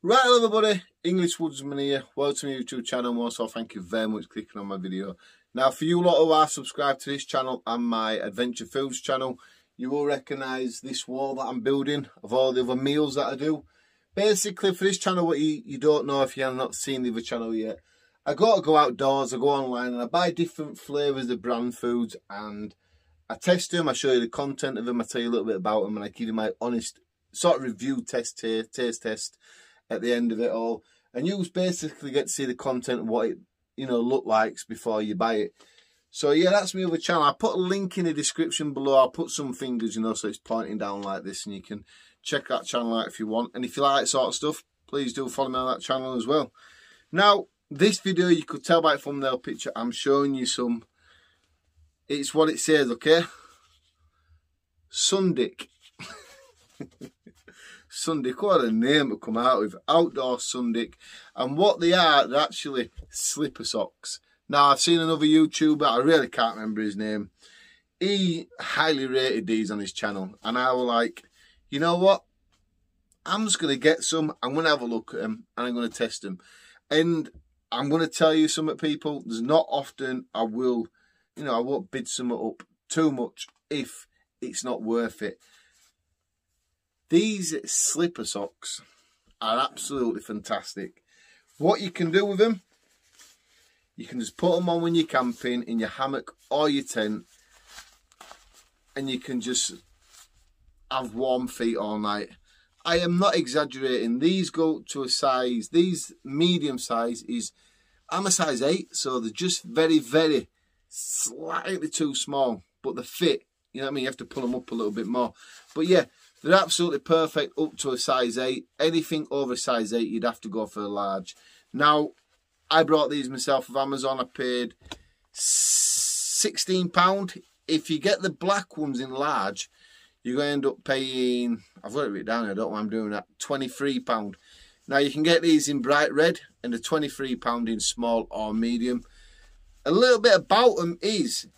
Right, hello everybody, English Woodsman here, welcome to my YouTube channel. More so, thank you very much for clicking on my video. Now for you lot who are subscribed to this channel and my Adventure Foods channel, you will recognise this wall that I'm building of all the other meals that I do. Basically for this channel, what you don't know if you have not seen the other channel yet, I go outdoors, I go online and I buy different flavours of brand foods and I test them, I show you the content of them, I tell you a little bit about them and I give you my honest sort of review test here, taste test at the end of it all, and you basically get to see the content and what it, you know, look like before you buy it. So yeah, that's my other channel. I'll put a link in the description below. I'll put some fingers, you know, so it's pointing down like this, and you can check that channel out if you want. And if you like that sort of stuff, please do follow me on that channel as well. Now this video, you could tell by the thumbnail picture, I'm showing you some, it's what it says, okay, Sundick. Sundick, what a name to come out with, Outdoor Sundick. And what they are, they're actually slipper socks. Now I've seen another YouTuber, I really can't remember his name, he highly rated these on his channel, and I was like, you know what, I'm just going to get some, I'm going to have a look at them and I'm going to test them. And I'm going to tell you something, people, there's not often I will, you know, I won't bid something up too much if it's not worth it. These slipper socks are absolutely fantastic. What you can do with them, you can just put them on when you're camping in your hammock or your tent, and you can just have warm feet all night. I am not exaggerating. These go to a size, these medium size is, I'm a size 8, so they're just very, very slightly too small, but they fit, you know what I mean? You have to pull them up a little bit more. But yeah, they're absolutely perfect up to a size 8. Anything over a size 8, you'd have to go for a large. Now, I brought these myself off Amazon. I paid £16. If you get the black ones in large, you're going to end up paying, I've got it written down here, I don't know why I'm doing that, £23. Now, you can get these in bright red and the £23 in small or medium. A little bit about them is,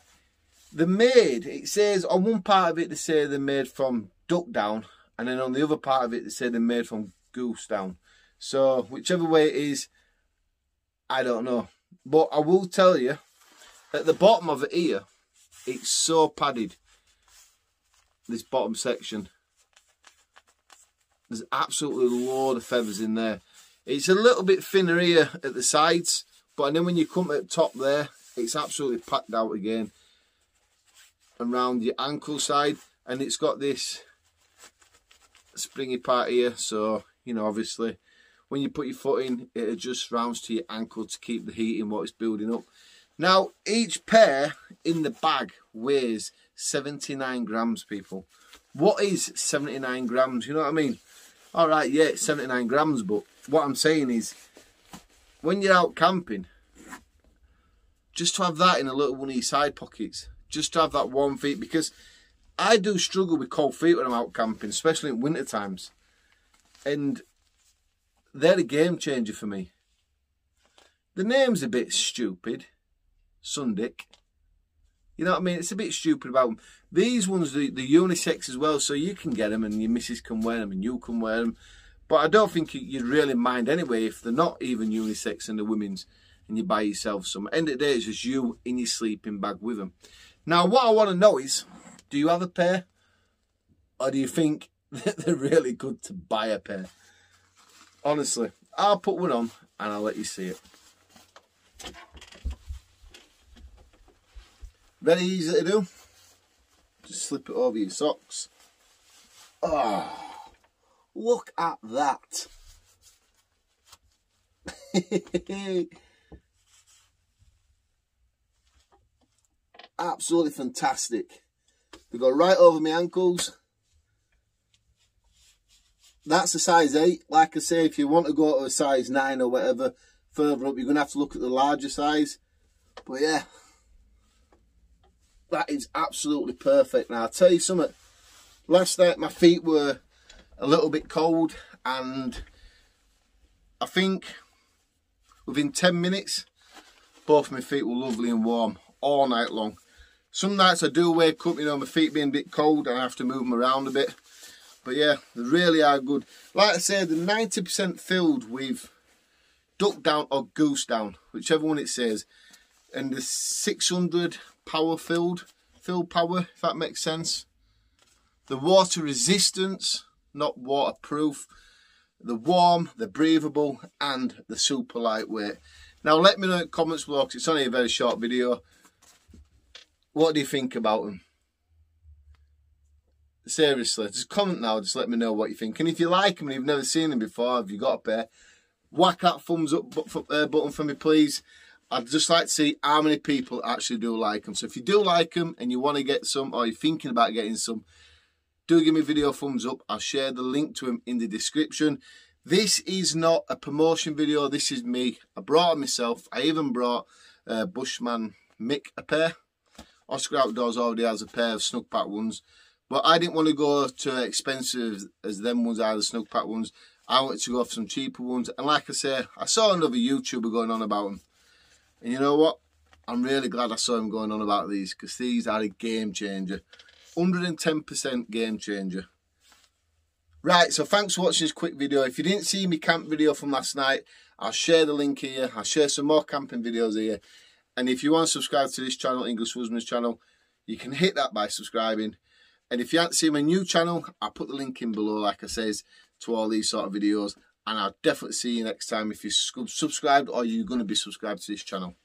they're made, it says, on one part of it, they say they're made from duck down, and then on the other part of it they say they're made from goose down. So whichever way it is, I don't know, but I will tell you, at the bottom of it here, it's so padded, this bottom section, there's absolutely a load of feathers in there. It's a little bit thinner here at the sides, but then when you come at the top there, it's absolutely packed out again around your ankle side, and it's got this springy part here, so you know, obviously when you put your foot in, it adjusts rounds to your ankle to keep the heat in what it's building up. Now each pair in the bag weighs 79 grams, people. What is 79 grams, you know what I mean? All right, yeah, it's 79 grams, but what I'm saying is, when you're out camping, just to have that in a little one of your side pockets, just to have that warm feet, because I do struggle with cold feet when I'm out camping, especially in winter times. And they're a game changer for me. The name's a bit stupid, Sundick. You know what I mean? It's a bit stupid about them. These ones, they're unisex as well, so you can get them and your missus can wear them and you can wear them. But I don't think you'd really mind anyway if they're not even unisex and the women's and you buy yourself some. At the end of the day, it's just you in your sleeping bag with them. Now, what I want to know is, do you have a pair, or do you think that they're really good to buy a pair? Honestly, I'll put one on and I'll let you see it. Very easy to do. Just slip it over your socks. Oh, look at that. Absolutely fantastic. They go right over my ankles. That's a size 8. Like I say, if you want to go to a size 9 or whatever, further up, you're going to have to look at the larger size. But yeah, that is absolutely perfect. Now, I'll tell you something. Last night, my feet were a little bit cold, and I think within 10 minutes, both my feet were lovely and warm all night long. Some nights I do wake up, you know, my feet being a bit cold and I have to move them around a bit. But yeah, they really are good. Like I say, they're 90% filled with duck down or goose down, whichever one it says. And the 600 power filled power, if that makes sense. The water resistance, not waterproof. They're warm, they're breathable, and they're super lightweight. Now let me know in the comments below, because it's only a very short video. What do you think about them? Seriously, just comment now, just let me know what you think. And if you like them and you've never seen them before, if you've got a pair, whack that thumbs up button for me, please. I'd just like to see how many people actually do like them. So if you do like them and you want to get some, or you're thinking about getting some, do give me a video thumbs up. I'll share the link to them in the description. This is not a promotion video, this is me. I brought them myself. I even brought Bushman Mick a pair. Oscar Outdoors already has a pair of Snugpak ones. But I didn't want to go to expensive as them ones are, the Snugpak ones. I wanted to go for some cheaper ones. And like I say, I saw another YouTuber going on about them. And you know what? I'm really glad I saw him going on about these, because these are a game changer. 110% game changer. Right, so thanks for watching this quick video. If you didn't see my camp video from last night, I'll share the link here. I'll share some more camping videos here. And if you want to subscribe to this channel, English Woodsman's channel, you can hit that by subscribing. And if you haven't seen my new channel, I'll put the link in below, like I says, to all these sort of videos. And I'll definitely see you next time if you're subscribed or you're going to be subscribed to this channel.